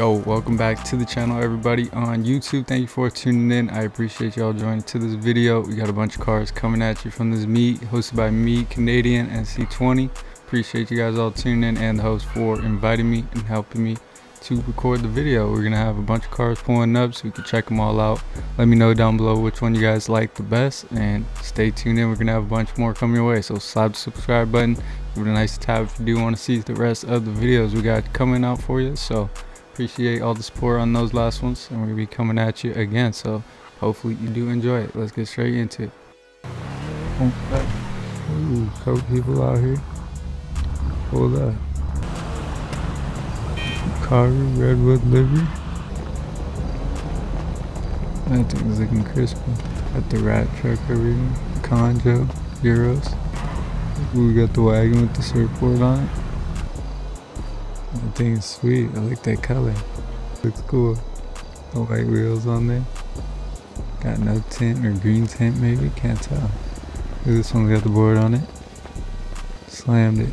Yo, welcome back to the channel, everybody on YouTube. Thank you for tuning in. I appreciate y'all joining to this video. We got a bunch of cars coming at you from this meet hosted by me, Canadian, and C20. Appreciate you guys all tuning in and the host for inviting me and helping me to record the video. We're gonna have a bunch of cars pulling up so we can check them all out. Let me know down below which one you guys like the best and stay tuned in. We're gonna have a bunch more coming your way, so slide the subscribe button. Give it a nice tap if you do want to see the rest of the videos we got coming out for you. So appreciate all the support on those last ones, and we're gonna be coming at you again, so hopefully you do enjoy it. Let's get straight into it. Ooh, couple people out here. Hold up. Carver redwood livery. That thing's looking crispy. Got the rat truck over here, Conjo, Euros. We got the wagon with the surfboard on it. That thing is sweet. I like that color. Looks cool. No white wheels on there. Got no tint or green tint maybe. Can't tell. Look, this one's got the board on it. Slammed it.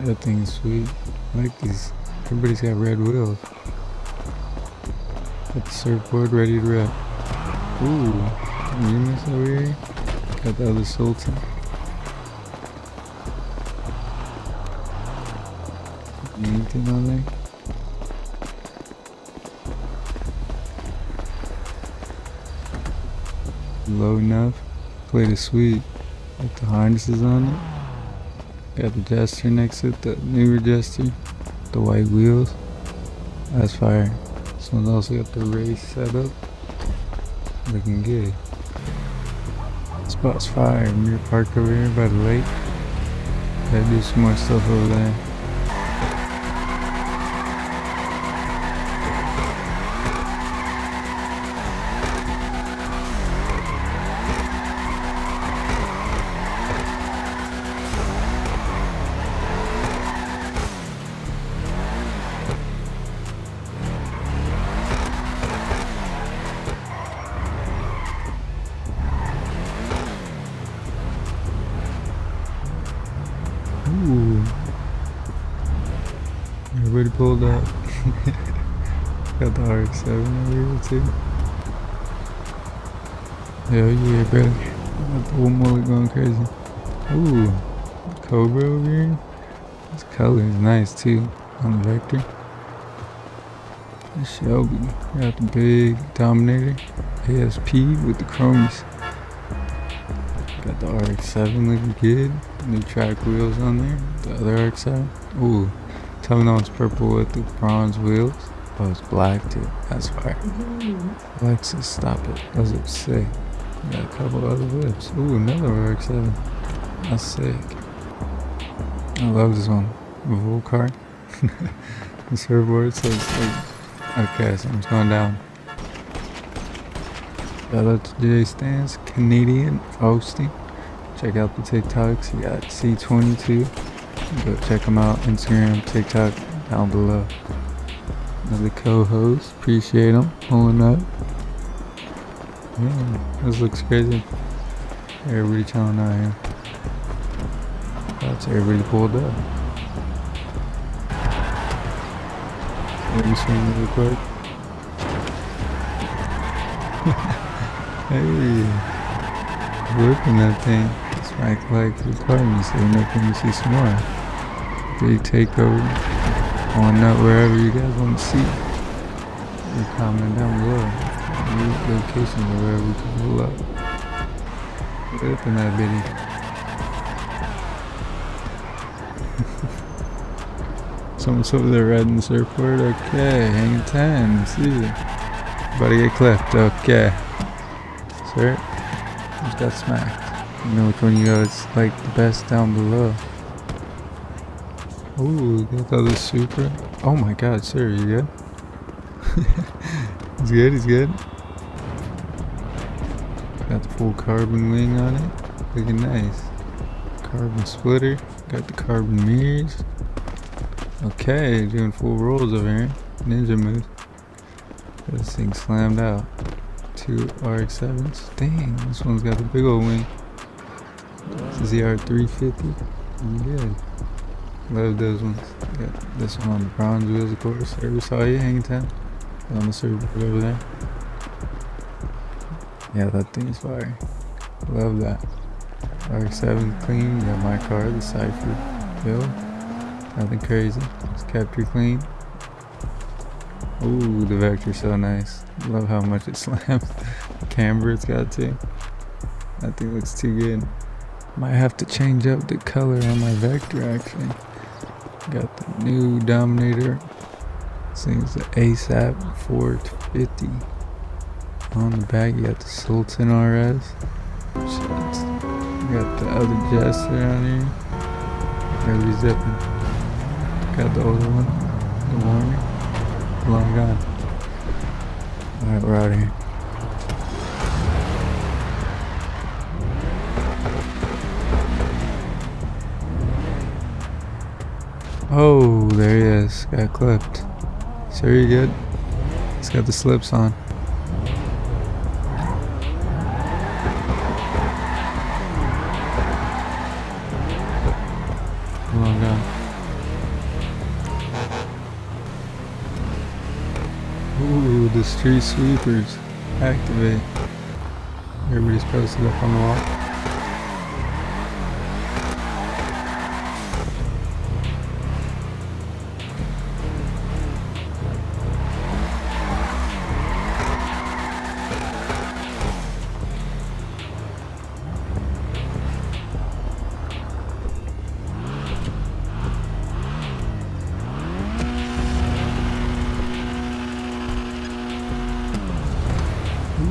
That thing is sweet. I like these. Everybody's got red wheels. Got the surfboard ready to rip. Ooh. Remus over here. Got the other Sultan. Anything on there? Low enough. Plate is sweet. Got the harnesses on it. Got the Jstanced next to it, the newer Jstanced. The white wheels. That's fire. This one's also got the race setup. Looking good. This spot's fire. Mirror park over here by the lake. Gotta do some more stuff over there. Ooh. Everybody pulled up. Got the RX7 over here too. Hell yeah, bro. Got the whole mullet going crazy. Ooh. Cobra over here. This color is nice too. On the Vector. That's Shelby. Got the big Dominator. ASP with the chromies. Got the RX7 looking good. New track wheels on there. The other RX7. Ooh. Tell me that one's purple with the bronze wheels. Oh, it's black too. That's fire. Lexus, stop it. Those look sick. Got a couple other whips. Ooh, another RX7. That's sick. I love this one. Volcar. The surfboard says okay, something's going down. Shout out to Jstanced, Canadian, hosting. Check out the TikToks. You got C22. Go check them out. Instagram, TikTok, down below. Another co-host. Appreciate them pulling up. Yeah, this looks crazy. Everybody chilling out here. That's everybody pulled up. Let me swing real quick. Hey, whipping that thing. It's like recording, so you can see some more. Big takeover. On up wherever you guys want to see. You comment down below. New locations or wherever we can pull up. Whipping that bitty. Someone's over there riding the surfboard. Okay, hanging time. See you. About to get clipped. Okay. Sir, just got smacked. You know which one you guys like the best down below. Ooh, got the other Supra. Oh my god, sir, you good? He's good, he's good. Got the full carbon wing on it. Looking nice. Carbon splitter. Got the carbon mirrors. Okay, doing full rolls over here. Ninja move. Got this thing slammed out. Two RX7s. Dang, this one's got the big old wing. This is the R350. Good. There's those ones. Yeah, this one on the bronze wheels, of course. Service saw you hanging ten on the server over there. Yeah, that thing is fire. Love that. RX7 clean. Got my car, the CYPHER build. Nothing crazy. Just capture clean. Ooh, the Vector's so nice. Love how much it slams. The camber it's got too. That thing looks too good. Might have to change up the color on my Vector actually. Got the new Dominator. This thing's the ASAP 450. On the back you got the Sultan RS. Shit. Got the other Jstanced on here. Gotta be zipping. Got the older one. The Warner. Long gone. Alright, we're out of here. Oh, there he is. Got clipped. Sir, you good? He's got the slips on. Long gone. Ooh, the street sweepers. Activate. Everybody's posted up on the wall.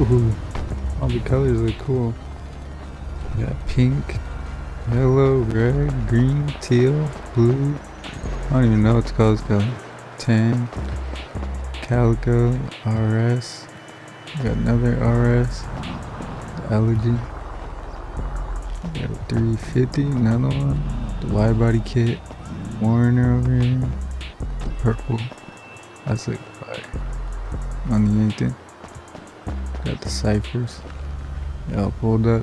Ooh, all the colors look cool. We got pink, yellow, red, green, teal, blue. I don't even know what to call this color. Tan, calico, RS. We got another RS, the Elegy. We got a 350, another one. The wide body kit, Warner over here. Purple. That's like fire. On the Yankton. Got the Cyphers. Y'all pulled up.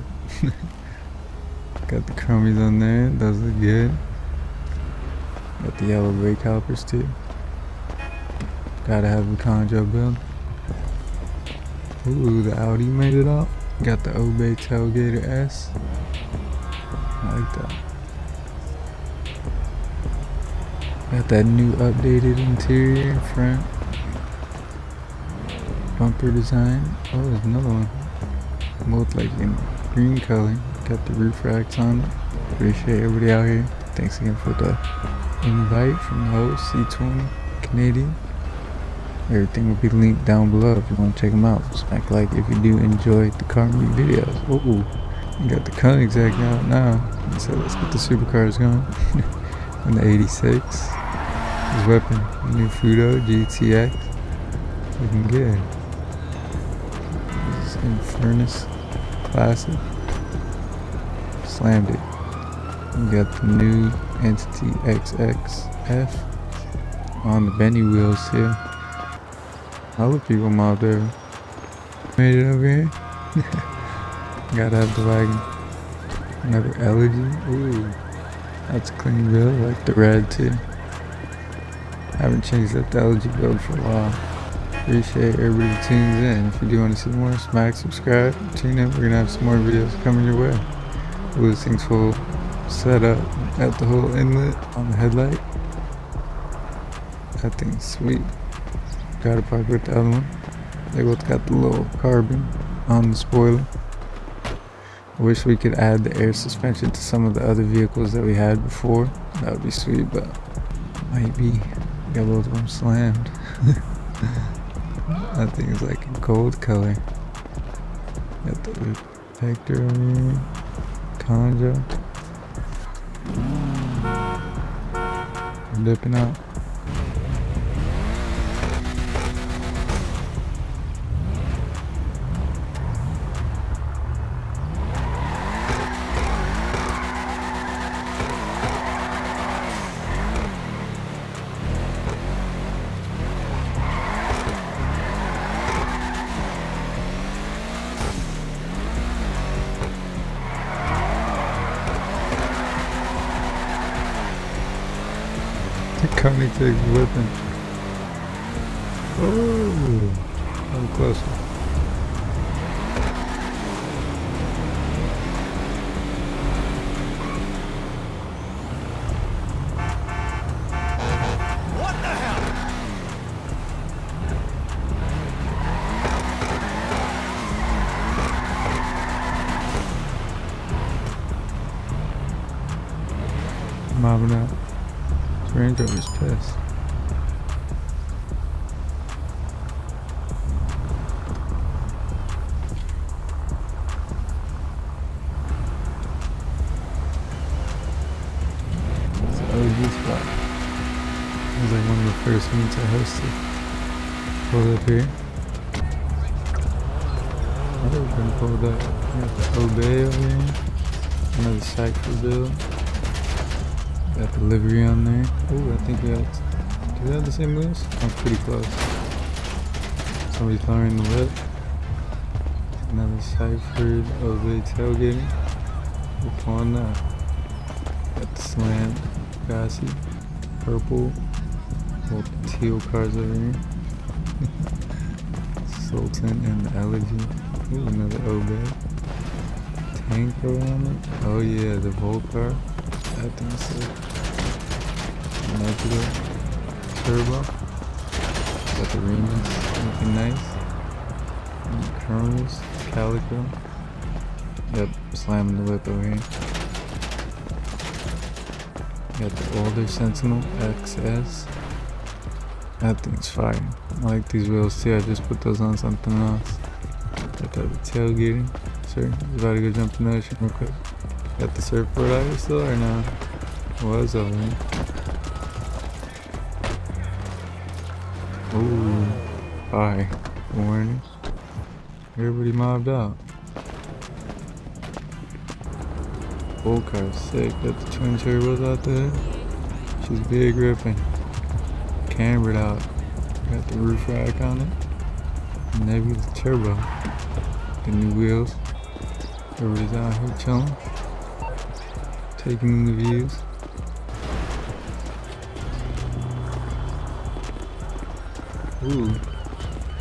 Got the crummies on there. Those look good. Got the yellow brake hoppers too. Gotta have the Conjo build. Ooh, the Audi made it up. Got the Obey Tailgater S. I like that. Got that new updated interior in front. Bumper design. Oh, there's another one. Both like in green color. Got the roof racks on it. Appreciate everybody out here. Thanks again for the invite from the host, C20, Canadian. Everything will be linked down below if you want to check them out. Smack like if you do enjoy the car meet videos. Ooh, you got the Koenigsegg out now. So let's get the supercars going. And the 86. His weapon, new Fudo GTX. Looking good. Furnace classic slammed it. We got the new Entity XXF on the bendy wheels here. All the people mobbed over. Made it over here. Gotta have the wagon. Another Elegy. Ooh, that's a clean build. I like the red too. Haven't changed up the Elegy build for a while. Appreciate everybody who tunes in. If you do want to see more, smack subscribe, tune in. We're gonna have some more videos coming your way. All these things full set up at the whole inlet on the headlight. That thing's sweet. Gotta park with the other one. They both got the little carbon on the spoiler. I wish we could add the air suspension to some of the other vehicles that we had before. That would be sweet, but maybe got both of them slammed. That thing is like a gold color. Got the Vector over here. Conjo. I'm dipping out. coming to the weapon. Oh, I'm closer. Mobbing out. This Range Rover's pissed. It's an OG spot. It was like one of the first meets I hosted. Pulled up here. I think we've been pulled up. We got the Obey over here. Another cypher build. Got the livery on there. Oh, I think we have. Do we have the same moves? I'm pretty close. Somebody's firing the whip. Another Cypher, Obey tailgating. We're pulling that. Got the slam, Gossy, purple, little teal cars over here. Sultan and the Elegy. Ooh, another Obey. Tank around it. Oh yeah, the Volcar. I think so. Negative. Turbo. Got the Remus. Looking nice. And the Colonels. Calico. Yep. Slamming the whip over here. Got the older Sentinel. XS. That thing's fire. I like these wheels too. I just put those on something else. Got the tailgating. Sure. He's about to go jump in the ocean real quick. Got the surfboard out here still or no? Was over here. Ooh. Bye. Warning. Everybody mobbed out. Old car sick. Got the twin turbos out there. She's big ripping. Cambered out. Got the roof rack on it. Nebula turbo. The new wheels. Everybody's out here chilling. Taking in the views. Ooh,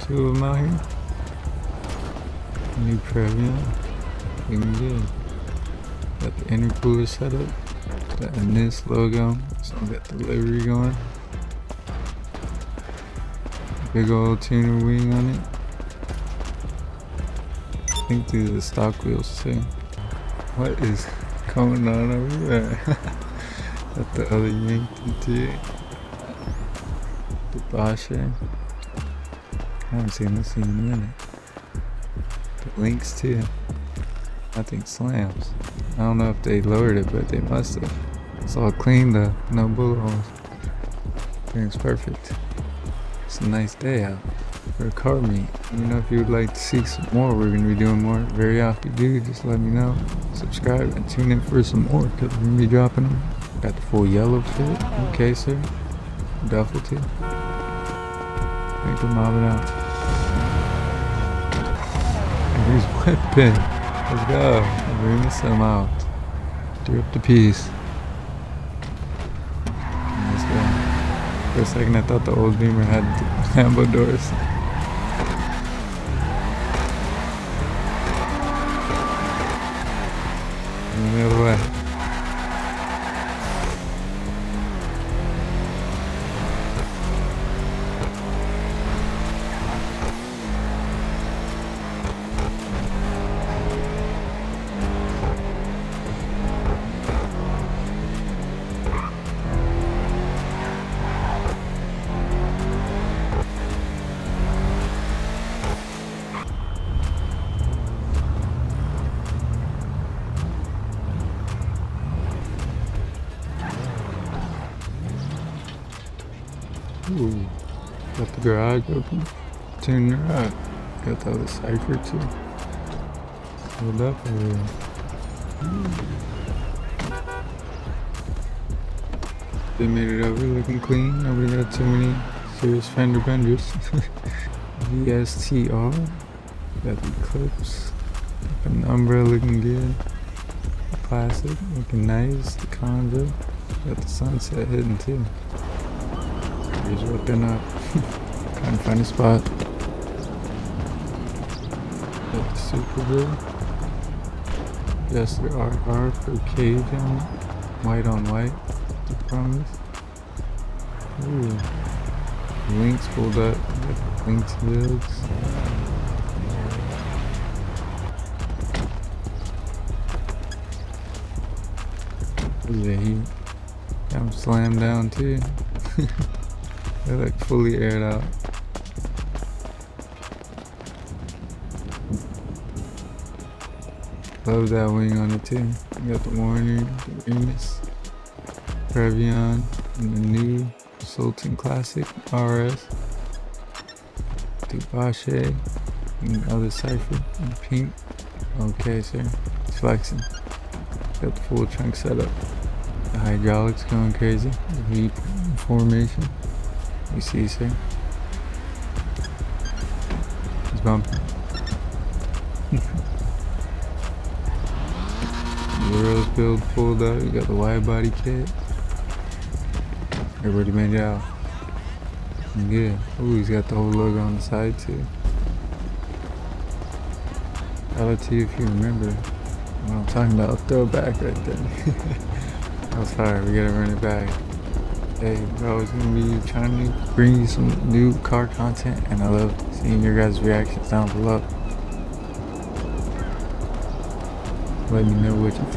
two of them out here. New Previon, looking good. Got the intercooler set up. Got the NIS logo, so I got the livery going. Big old tuner wing on it. I think these are the stock wheels too. What is coming on over there? Got the other Yankee too. The Basher. I haven't seen this in a minute. The Lynx too. I think slams. I don't know if they lowered it, but they must have. It's all clean though. No bullet holes. Everything's perfect. It's a nice day out for a car meet. You know, if you would like to see some more, we're going to be doing more very often. Dude, just let me know. Subscribe and tune in for some more because we're going to be dropping them. Got the full yellow fit. Okay, sir. Duffel too. Make them mob it out. Here's weapon. Let's go. Bring some out. Drip the piece. Let's go. For a second, I thought the old Beamer had Lambo doors. The other way. Ooh, got the garage open. Tuner up. Got the other Cypher too. Hold up over there. They made it over looking clean. Nobody got too many serious fender benders. VSTR. Got the Eclipse. Got an Umbra looking good. The Classic looking nice. The Convo. Got the Sunset hidden too. He's looking up. Can't find a spot. That's super blue. Yes, there are for Cajun. White on white. I promise. Ooh. Winx pulled up. Winx builds. Yeah, he got slammed down too. They're like fully aired out. Love that wing on it too. You got the Warner, the Remus, Previon, and the new Sultan Classic RS, Dubache, and the other Cypher in pink. Okay, sir. He's flexing. Got the full trunk setup. The hydraulics going crazy. The V formation. You see, sir. He's bumping. The Rose build pulled up. You got the wide body kit. Everybody made it out. Good. Ooh, he's got the whole logo on the side too. Shout out to you if you remember what I'm talking about. Throwback right there. I'm sorry, we gotta run it back. Hey bro, it's gonna be trying to bring you some new car content, and I love seeing your guys' reactions down below. Let me know what you think.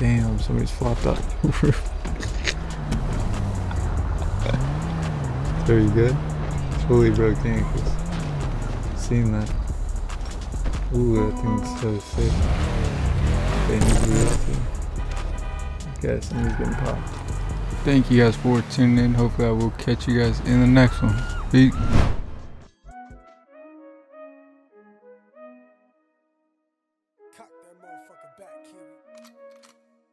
Damn, somebody's flopped up. Are you good? Fully broke the ankles. Seen that. Ooh, that thing's so sick. They need to do that too. Okay, somebody's getting popped. Thank you guys for tuning in. Hopefully I will catch you guys in the next one. Peace.